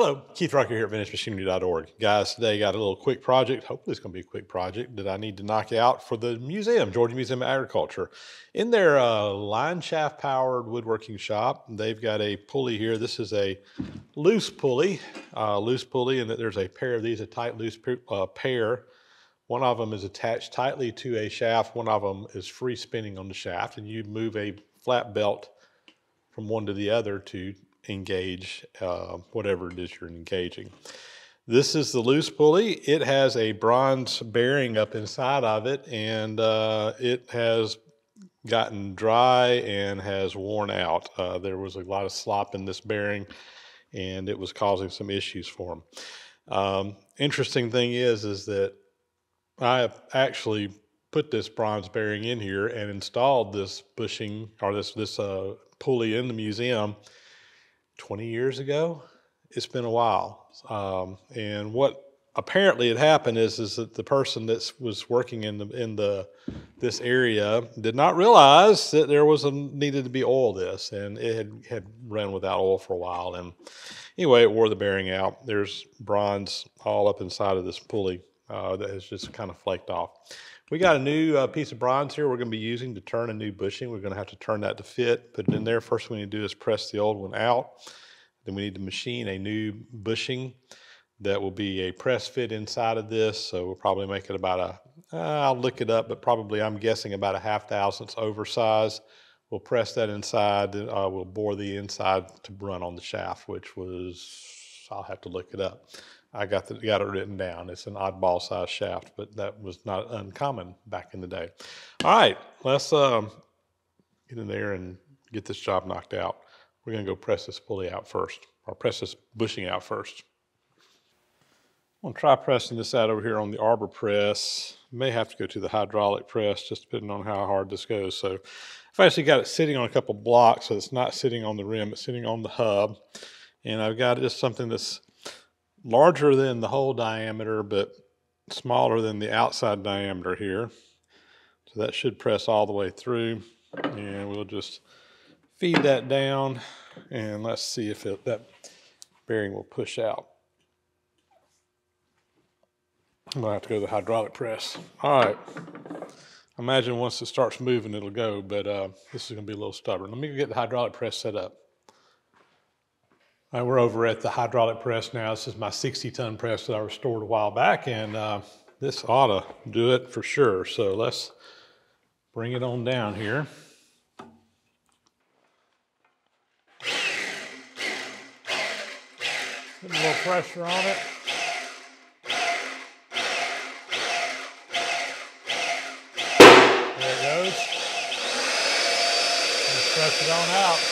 Hello, Keith Rucker here at VintageMachinery.org. Guys, today got a little quick project, hopefully it's going to be a quick project, that I need to knock out for the museum, Georgia Museum of Agriculture. In their line shaft powered woodworking shop, they've got a pulley here. This is a loose pulley, and there's a pair of these, a tight loose pair. One of them is attached tightly to a shaft, one of them is free spinning on the shaft, and you move a flat belt from one to the other to engage whatever it is you're engaging. This is the loose pulley. It has a bronze bearing up inside of it, and it has gotten dry and has worn out. There was a lot of slop in this bearing, and it was causing some issues for them. Interesting thing is that I actually put this bronze bearing in here and installed this bushing, or this pulley in the museum 20 years ago. It's been a while. And what apparently had happened is that the person that was working in this area did not realize that there was needed to be oil this, and it had run without oil for a while. And anyway, it wore the bearing out. There's bronze all up inside of this pulley that has just kind of flaked off. We got a new piece of bronze here we're going to be using to turn a new bushing. We're going to have to turn that to fit, put it in there. First we need to do is press the old one out. Then we need to machine a new bushing that will be a press fit inside of this. So we'll probably make it about a, I'll look it up, but probably I'm guessing about a 0.5 thousandths oversized. We'll press that inside. We'll bore the inside to run on the shaft, which was, I'll have to look it up. I got it written down. It's an oddball size shaft, but that was not uncommon back in the day. All right, let's get in there and get this job knocked out. We're gonna go press this pulley out first, or press this bushing out first. I'm gonna try pressing this out over here on the arbor press. May have to go to the hydraulic press, just depending on how hard this goes. So I've actually got it sitting on a couple blocks, so it's not sitting on the rim, it's sitting on the hub. And I've got just something that's larger than the whole diameter, but smaller than the outside diameter here. So that should press all the way through, and we'll just feed that down, and let's see if that bearing will push out. I'm gonna have to go to the hydraulic press. All right, I imagine once it starts moving, it'll go, but this is gonna be a little stubborn. Let me get the hydraulic press set up. All right, we're over at the hydraulic press now. This is my 60-ton press that I restored a while back, and this ought to do it for sure. So let's bring it on down here. Put a little pressure on it. There it goes. Let's press it on out.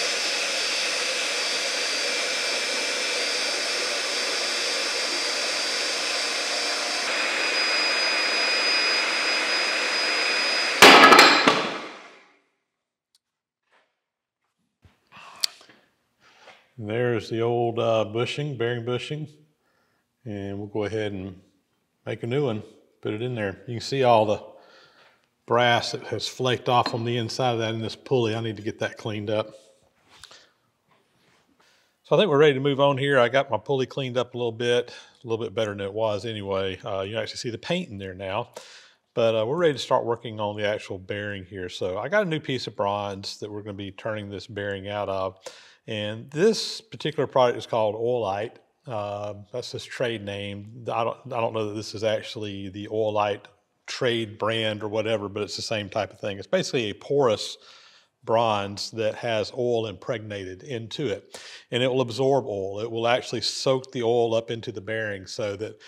There's the old bearing bushing, and we'll go ahead and make a new one, put it in there. You can see all the brass that has flaked off on the inside of that in this pulley. I need to get that cleaned up. So I think we're ready to move on here. I got my pulley cleaned up a little bit better than it was anyway. You can actually see the paint in there now. But we're ready to start working on the actual bearing here. So I got a new piece of bronze that we're gonna be turning this bearing out of. And this particular product is called Oilite. That's this trade name. I don't know that this is actually the Oilite trade brand or whatever, but it's the same type of thing. It's basically a porous bronze that has oil impregnated into it, and it will absorb oil. It will actually soak the oil up into the bearing, so that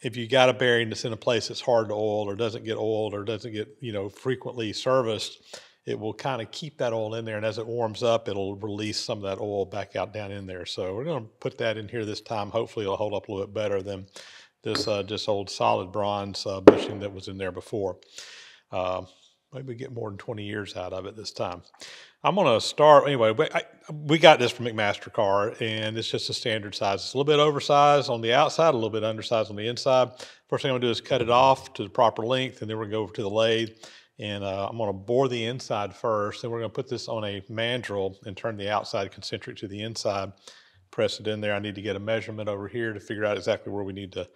if you got a bearing that's in a place that's hard to oil or doesn't get oiled or doesn't get, you know, frequently serviced, it will kind of keep that oil in there, and as it warms up, it'll release some of that oil back out down in there. So we're gonna put that in here this time. Hopefully it'll hold up a little bit better than this just old solid bronze bushing that was in there before. Maybe get more than 20 years out of it this time. I'm gonna start, anyway, we got this from McMaster-Carr, and it's just a standard size. It's a little bit oversized on the outside, a little bit undersized on the inside. First thing I'm gonna do is cut it off to the proper length, and then we're gonna go over to the lathe. And I'm gonna bore the inside first, then we're gonna put this on a mandrel and turn the outside concentric to the inside, press it in there. I need to get a measurement over here to figure out exactly where we need to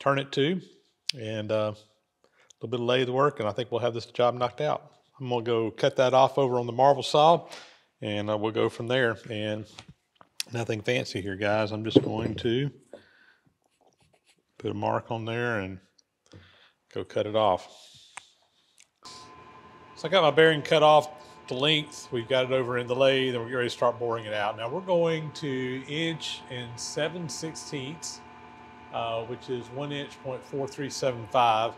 turn it to, and a little bit of lathe work, and I think we'll have this job knocked out. I'm gonna go cut that off over on the marble saw, and we'll go from there. And nothing fancy here, guys. I'm just going to put a mark on there and go cut it off. So I got my bearing cut off to length. We've got it over in the lathe, and we're ready to start boring it out. Now we're going to 1 7/16", which is 1.4375.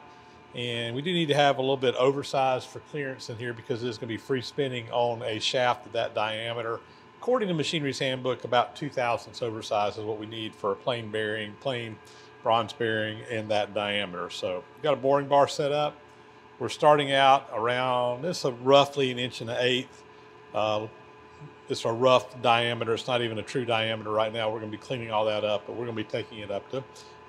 And we do need to have a little bit oversized for clearance in here because it's going to be free spinning on a shaft of that diameter. According to Machinery's Handbook, about 0.002 oversized is what we need for a plain bearing, plain bronze bearing in that diameter. So we've got a boring bar set up. We're starting out around, this is roughly 1 1/8". It's a rough diameter. It's not even a true diameter right now. We're going to be cleaning all that up, but we're going to be taking it up to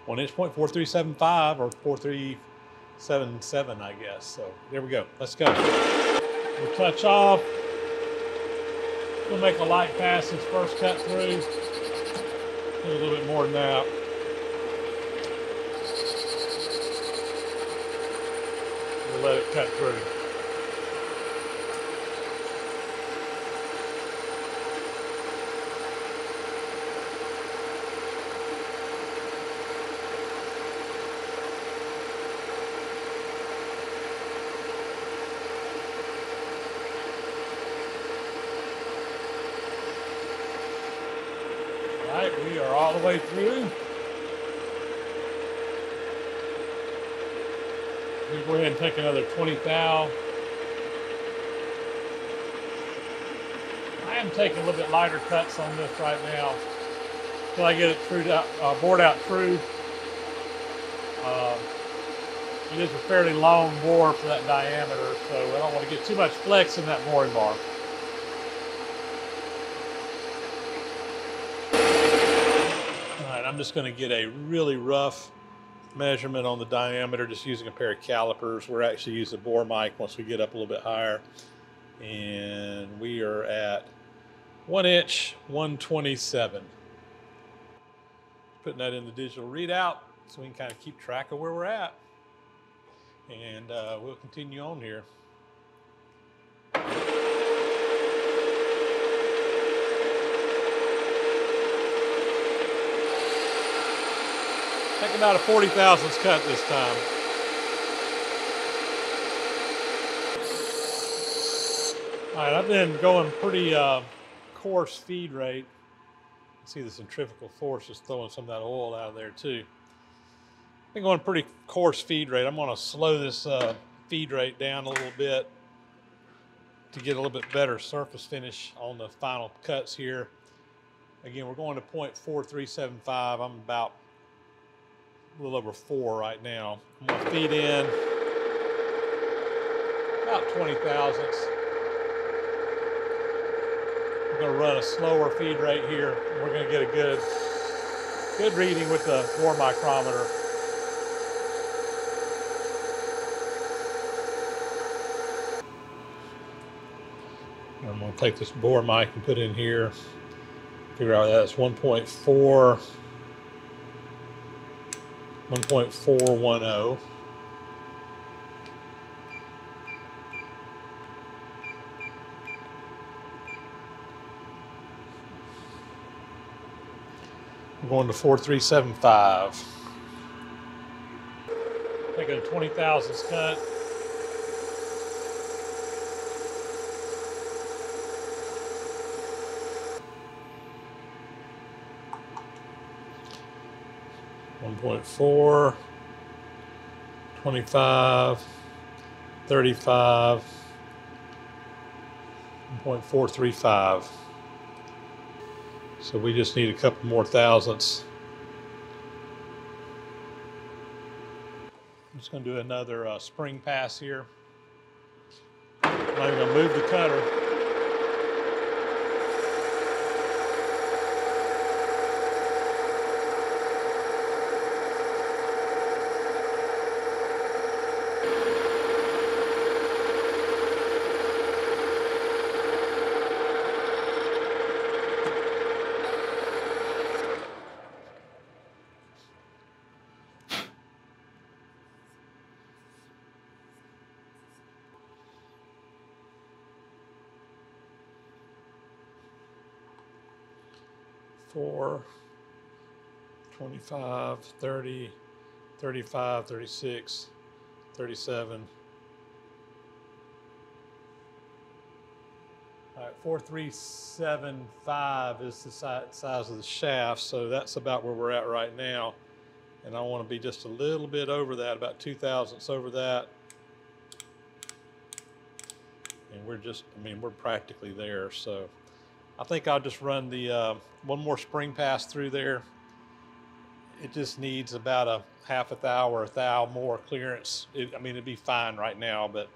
1.4375 or 4.377, I guess. So there we go. Let's go. We'll touch off. We'll make a light pass this first cut through. Do a little bit more than that. We'll let it cut through. We are all the way through. We'll go ahead and take another 20 thou. I am taking a little bit lighter cuts on this right now until I get it through, bored out through. It is a fairly long bore for that diameter, so I don't want to get too much flex in that boring bar. I'm just going to get a really rough measurement on the diameter just using a pair of calipers. We're actually using a bore mic once we get up a little bit higher. And we are at 1.127". Putting that in the digital readout so we can kind of keep track of where we're at. And we'll continue on here. Take about a 40 thousandths cut this time. All right, I've been going pretty coarse feed rate. You see the centrifugal force is throwing some of that oil out of there too. I've been going pretty coarse feed rate. I'm gonna slow this feed rate down a little bit to get a little bit better surface finish on the final cuts here. Again, we're going to 0.4375. I'm about a little over 4 right now. I'm going to feed in about 20 thousandths. We're going to run a slower feed rate here. We're going to get a good reading with the bore micrometer. I'm going to take this bore mic and put it in here. Figure out that's 1.4. 1.410. We're going to 4.375. Taking a 20 thousandths cut. Point 4, 25, 35, 1.435. So we just need a couple more thousandths. I'm just going to do another spring pass here. I'm not even going to move the cutter. 24, 25, 30, 35, 36, 37. All right, 4375 is the size of the shaft, so that's about where we're at right now. And I want to be just a little bit over that, about 2 thousandths over that. And we're just, I mean, we're practically there. So I think I'll just run the one more spring pass through there. It just needs about a half a thou or a thou more clearance. I mean, it'd be fine right now, but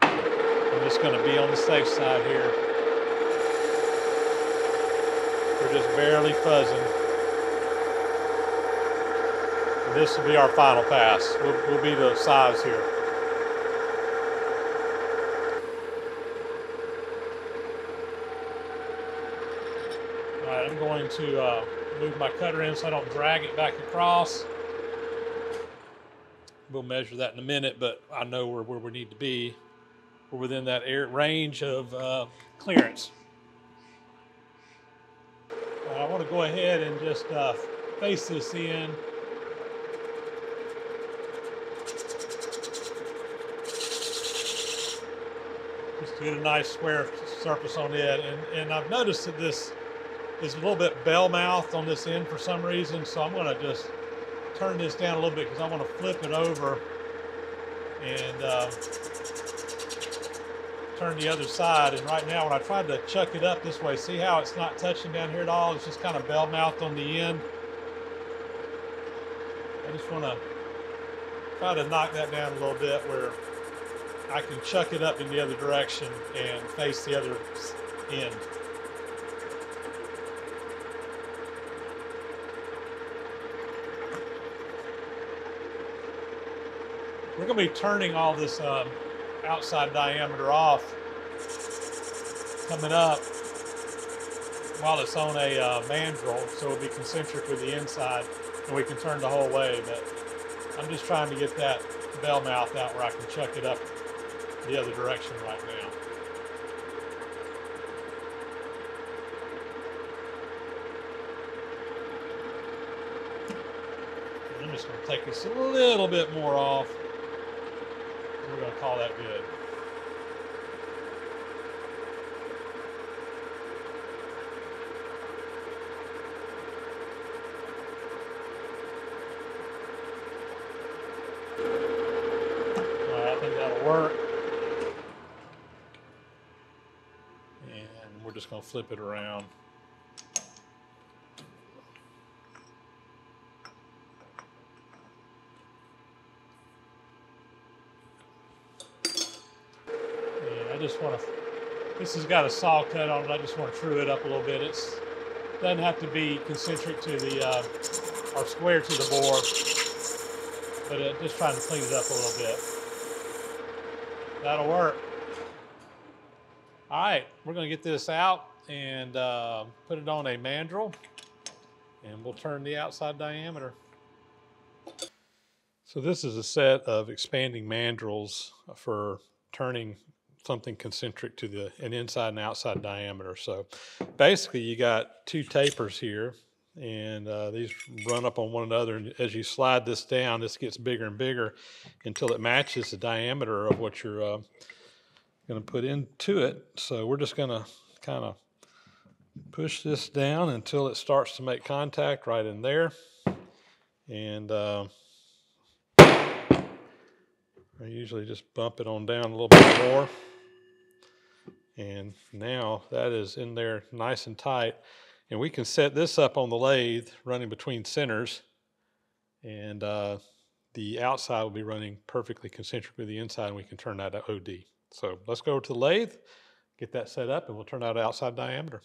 I'm just going to be on the safe side here. We're just barely fuzzing. This will be our final pass. We'll be the size here. All right, I'm going to move my cutter in so I don't drag it back across. We'll measure that in a minute, but I know we're where we need to be. We're within that range of clearance. I want to go ahead and just face this in. Get a nice square surface on it, and I've noticed that this is a little bit bell-mouthed on this end for some reason, so I'm going to just turn this down a little bit because I want to flip it over and turn the other side. And right now, when I tried to chuck it up this way, see how it's not touching down here at all? It's just kind of bell-mouthed on the end. I just want to try to knock that down a little bit where I can chuck it up in the other direction and face the other end. We're going to be turning all this outside diameter off coming up while it's on a mandrel, so it'll be concentric with the inside and we can turn the whole way, but I'm just trying to get that bell mouth out where I can chuck it up the other direction right now. I'm just going to take this a little bit more off. We're going to call that good. I'll flip it around. And I just want to, this has got a saw cut on it, I just want to true it up a little bit. It doesn't have to be concentric to the, or square to the bore, but just trying to clean it up a little bit. That'll work. All right, we're going to get this out and put it on a mandrel, and we'll turn the outside diameter. So this is a set of expanding mandrels for turning something concentric to an inside and outside diameter. So basically you got two tapers here, and these run up on one another, and as you slide this down, this gets bigger and bigger until it matches the diameter of what you're going to put into it. So we're just going to kind of push this down until it starts to make contact right in there. And I usually just bump it on down a little bit more. And now that is in there nice and tight. And we can set this up on the lathe running between centers. And the outside will be running perfectly concentric with the inside, and we can turn that to OD. So let's go to the lathe, get that set up, and we'll turn out outside diameter.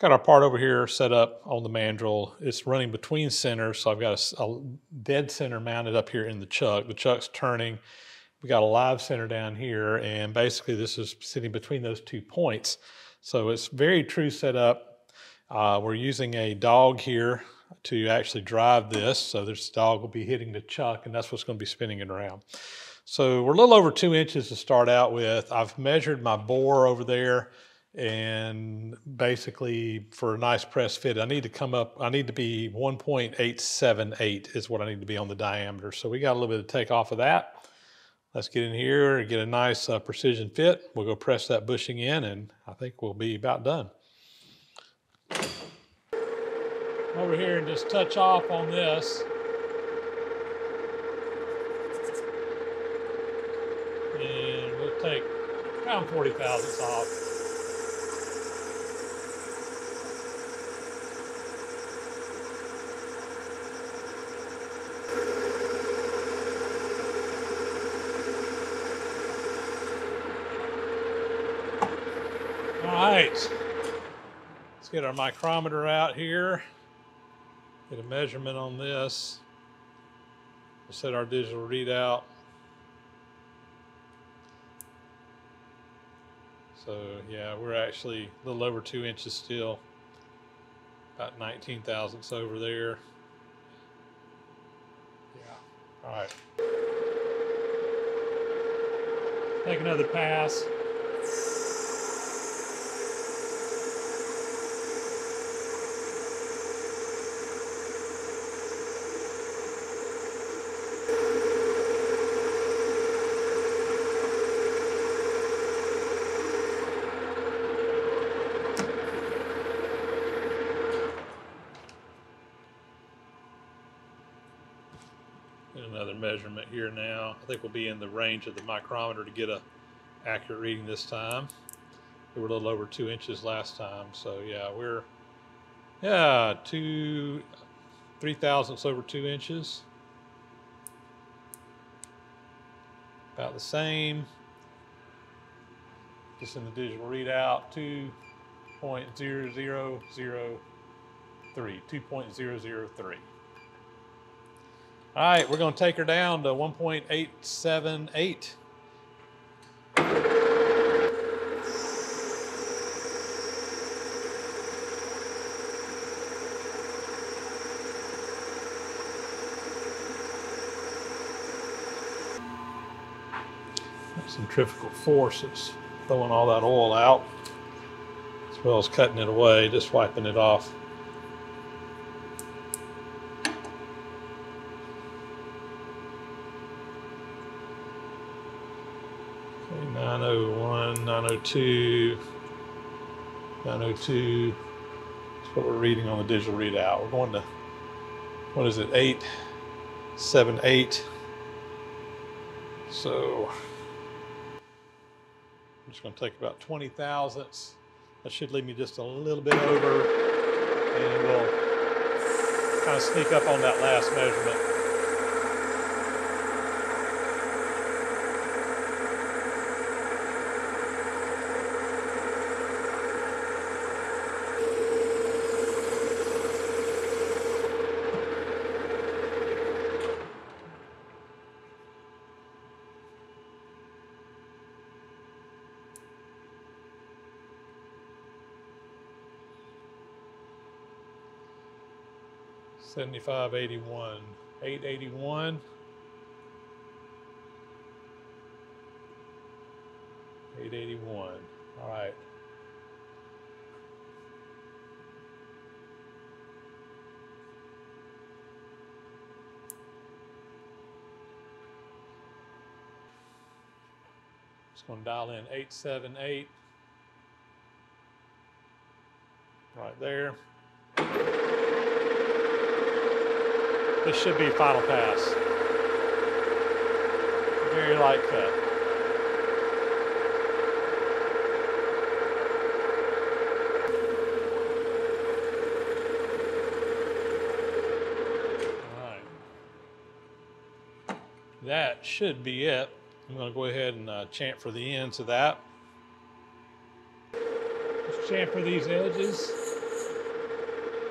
Got our part over here set up on the mandrel. It's running between centers, so I've got a dead center mounted up here in the chuck. The chuck's turning. We got a live center down here, and basically this is sitting between those two points. So it's very true setup. We're using a dog here to actually drive this. So this dog will be hitting the chuck, and that's what's going to be spinning it around. So we're a little over 2 inches to start out with. I've measured my bore over there and basically for a nice press fit, I need to come up, I need to be 1.878 is what I need to be on the diameter. So we got a little bit of take off of that. Let's get in here and get a nice precision fit. We'll go press that bushing in and I think we'll be about done. Over here and just touch off on this. And we'll take around 40 thousandths off. Alright, let's get our micrometer out here, get a measurement on this, we'll set our digital readout. So yeah, we're actually a little over 2 inches still, about 19 thousandths over there. Yeah, alright. Take another pass. Another measurement here now. I think we'll be in the range of the micrometer to get a accurate reading this time. We were a little over 2 inches last time, so yeah, we're 3 thousandths over 2 inches. About the same. Just in the digital readout, 2.003. All right, we're going to take her down to 1.878. Centrifugal force is throwing all that oil out, as well as cutting it away, just wiping it off. Okay, 901, 902, 902. That's what we're reading on the digital readout. We're going to, what is it, 878. So I'm just going to take about 20 thousandths. That should leave me just a little bit over, and we'll kind of sneak up on that last measurement. $881, 881. All right. Just going to dial in 878. Right there. This should be final pass. Very light cut. All right. That should be it. I'm going to go ahead and chamfer for the ends of that. Just chamfer these edges.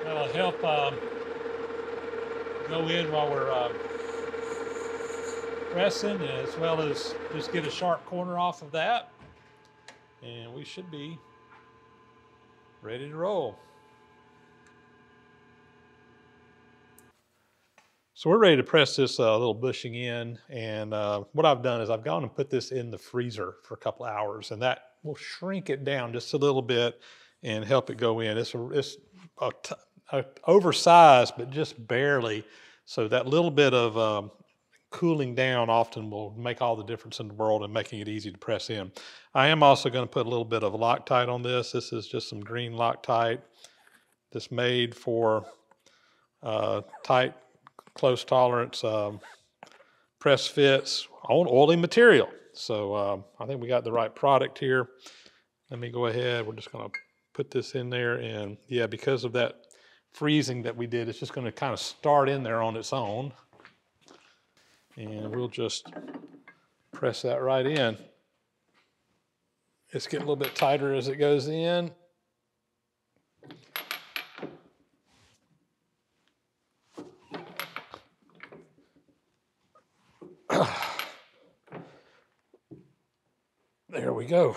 That'll help. Go in while we're pressing, as well as just get a sharp corner off of that, and we should be ready to roll. So we're ready to press this little bushing in, and what I've done is I've gone and put this in the freezer for a couple hours, and that will shrink it down just a little bit and help it go in. It's oversized, but just barely. So that little bit of cooling down often will make all the difference in the world and making it easy to press in. I am also going to put a little bit of Loctite on this. This is just some green Loctite that's made for tight, close tolerance press fits on oily material. So I think we got the right product here. Let me go ahead. We're just going to put this in there, and yeah, because of that freezing that we did, it's just going to kind of start in there on its own. And we'll just press that right in. It's getting a little bit tighter as it goes in. There we go.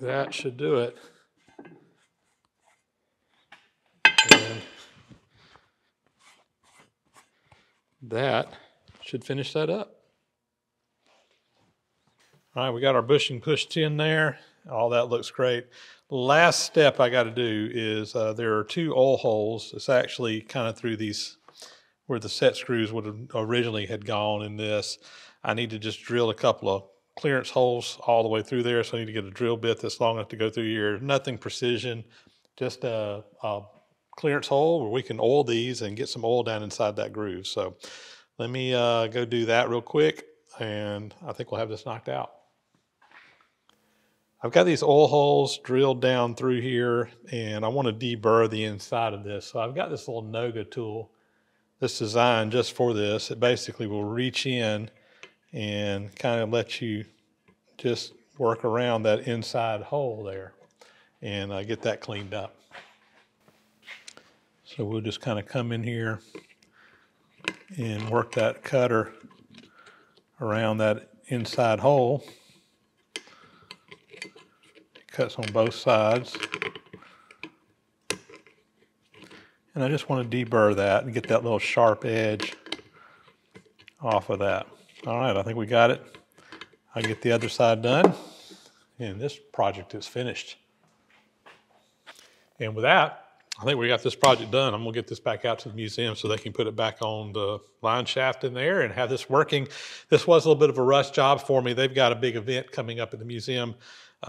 That should do it. And that should finish that up. All right, we got our bushing pushed in there. All that looks great. Last step I got to do is there are two oil holes. It's actually kind of through these where the set screws would have originally had gone in this. I need to just drill a couple of clearance holes all the way through there. So I need to get a drill bit that's long enough to go through here. Nothing precision, just a clearance hole where we can oil these and get some oil down inside that groove. So let me go do that real quick, and I think we'll have this knocked out. I've got these oil holes drilled down through here, and I want to deburr the inside of this. So I've got this little Noga tool that's designed just for this. It basically will reach in and kind of let you just work around that inside hole there and get that cleaned up. So we'll just kind of come in here and work that cutter around that inside hole. It cuts on both sides. And I just want to deburr that and get that little sharp edge off of that. All right, I think we got it. I'll get the other side done, and this project is finished. And with that, I think we got this project done. I'm gonna get this back out to the museum so they can put it back on the line shaft in there and have this working. This was a little bit of a rush job for me. They've got a big event coming up at the museum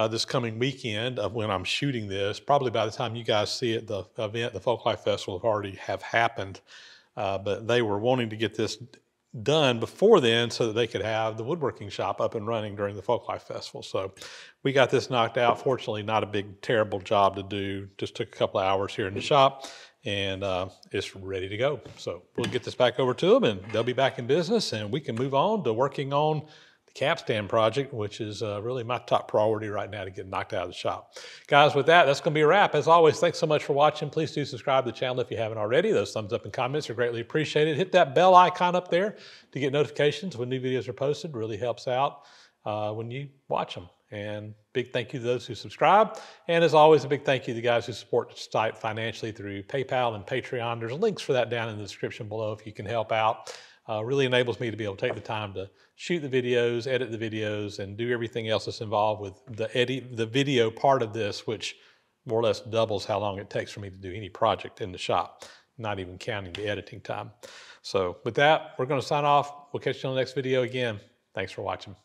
this coming weekend of when I'm shooting this. Probably by the time you guys see it, the event, the Folklife Festival have already happened, but they were wanting to get this done before then so that they could have the woodworking shop up and running during the Folklife Festival. So we got this knocked out. Fortunately, not a big, terrible job to do. Just took a couple of hours here in the shop, and it's ready to go. So we'll get this back over to them, and they'll be back in business, and we can move on to working on the capstan project, which is really my top priority right now to get knocked out of the shop. Guys, with that, that's going to be a wrap. As always, thanks so much for watching. Please do subscribe to the channel if you haven't already. Those thumbs up and comments are greatly appreciated. Hit that bell icon up there to get notifications when new videos are posted. Really helps out when you watch them. And big thank you to those who subscribe. And as always, a big thank you to the guys who support the site financially through PayPal and Patreon. There's links for that down in the description below if you can help out. Really enables me to be able to take the time to shoot the videos, edit the videos, and do everything else that's involved with the video part of this, which more or less doubles how long it takes for me to do any project in the shop, not even counting the editing time. So with that, we're going to sign off. We'll catch you on the next video again. Thanks for watching.